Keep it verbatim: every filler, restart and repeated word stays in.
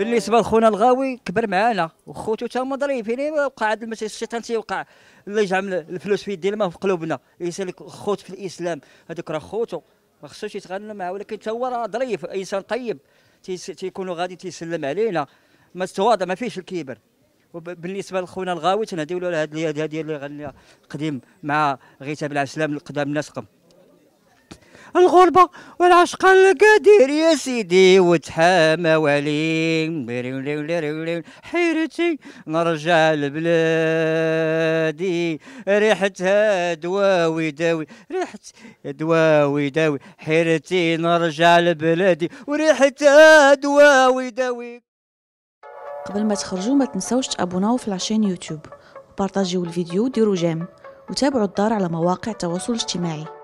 بالنسبه لخونا الغاوي كبر معانا وخوتو تا هما ظريفين، وقع هذا المسيح الشيطان تيوقع، الله يجعل الفلوس في يدينا ما في قلوبنا، يسالك خوت في الاسلام هذاك راه خوتو ما خصوش يتغنى معاه، ولكن تا هو راه ظريف انسان طيب تيكونوا غادي تيسلم علينا، ما تواضع ما فيهش الكبر. وبالنسبه لخونا الغاوي تنهديو له هذه اليد هذه اللي غنى قديم مع غيتاب العسلام القدام الناسقم. الغربة والعشق القدير يا سيدي وتحامى ولي، حيرتي نرجع لبلادي ريحتها دواوي داوي، ريحة دواوي داوي، حيرتي نرجع لبلادي وريحتها دواوي داوي. قبل ما تخرجوا ما تنساوش تابوناو في لاشين يوتيوب وبارطاجيو الفيديو وديروا جيم وتابعوا الدار على مواقع التواصل الاجتماعي.